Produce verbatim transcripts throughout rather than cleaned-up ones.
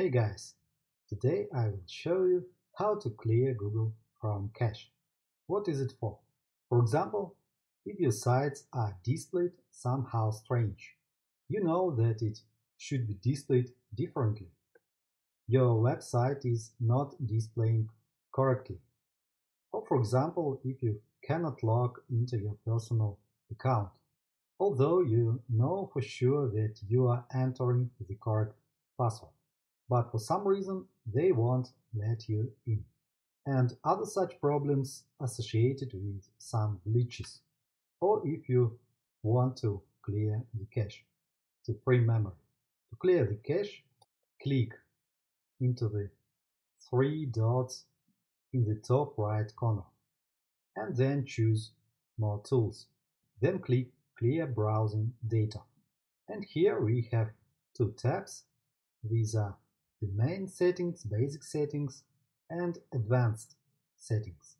Hey guys, today I will show you how to clear Google Chrome cache. What is it for? For example, if your sites are displayed somehow strange, you know that it should be displayed differently. Your website is not displaying correctly. Or for example, if you cannot log into your personal account, although you know for sure that you are entering the correct password. But for some reason they won't let you in, and other such problems associated with some glitches, or if you want to clear the cache to free memory. To clear the cache, click into the three dots in the top right corner, and then choose More Tools. Then click Clear Browsing Data. And here we have two tabs. These are the main settings, basic settings, and advanced settings.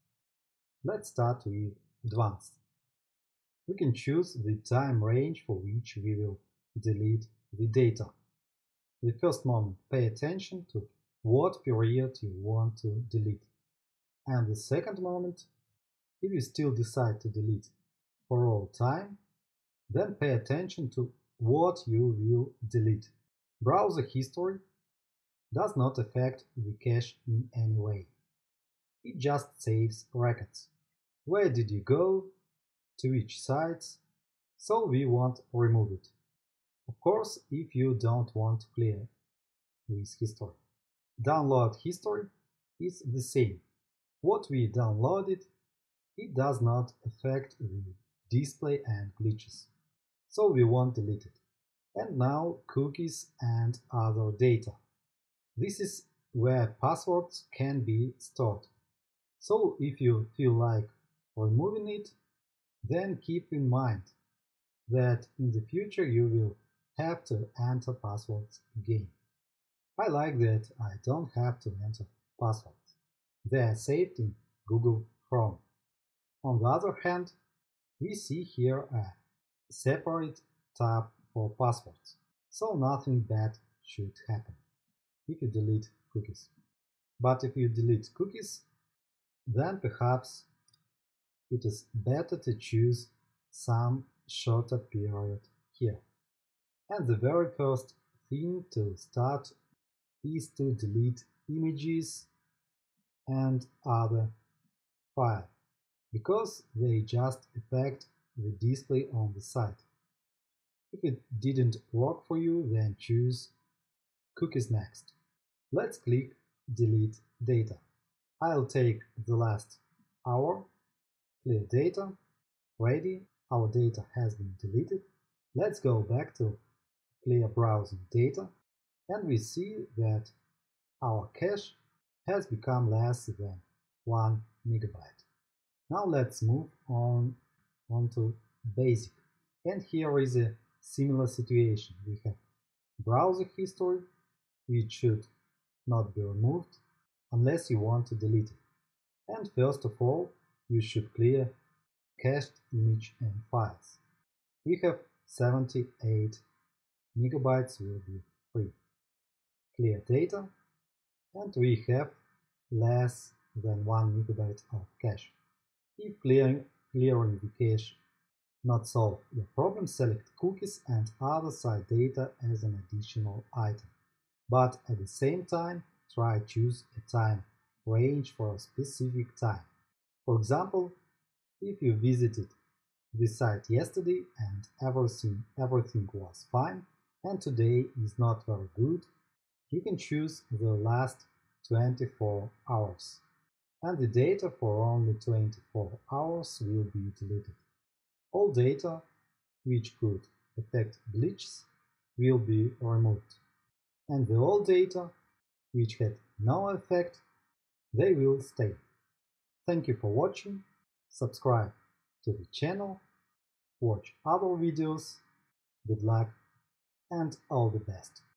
Let's start with advanced. We can choose the time range for which we will delete the data. In the first moment, pay attention to what period you want to delete. And the second moment, if you still decide to delete for all time, then pay attention to what you will delete. Browser history does not affect the cache in any way. It just saves records. Where did you go? To which sites? So we won't remove it. Of course, if you don't want to clear this history. Download history is the same. What we downloaded, it does not affect the display and glitches. So we won't delete it. And now cookies and other data. This is where passwords can be stored. So if you feel like removing it, then keep in mind that in the future you will have to enter passwords again. I like that I don't have to enter passwords. They are saved in Google Chrome. On the other hand, we see here a separate tab for passwords, so nothing bad should happen if you delete cookies. But if you delete cookies, then perhaps it is better to choose some shorter period here. And the very first thing to start is to delete images and other files, because they just affect the display on the site. If it didn't work for you, then choose Cookies next. Let's click Delete Data. I'll take the last hour, clear data, ready, our data has been deleted. Let's go back to Clear Browsing Data, and we see that our cache has become less than one megabyte. Now let's move on onto Basic, and here is a similar situation. We have browser history, which should not be removed unless you want to delete it. And first of all, you should clear cached image and files. We have seventy-eight megabytes will be free. Clear data, and we have less than one megabyte of cache. If clearing, clearing the cache not solve your problem, select cookies and other site data as an additional item. But at the same time, try choose a time range for a specific time. For example, if you visited this site yesterday and everything, everything was fine, and today is not very good, you can choose the last twenty-four hours, and the data for only twenty-four hours will be deleted. All data which could affect glitches will be removed, and the old data, which had no effect, they will stay. Thank you for watching, subscribe to the channel, watch other videos, good luck and all the best.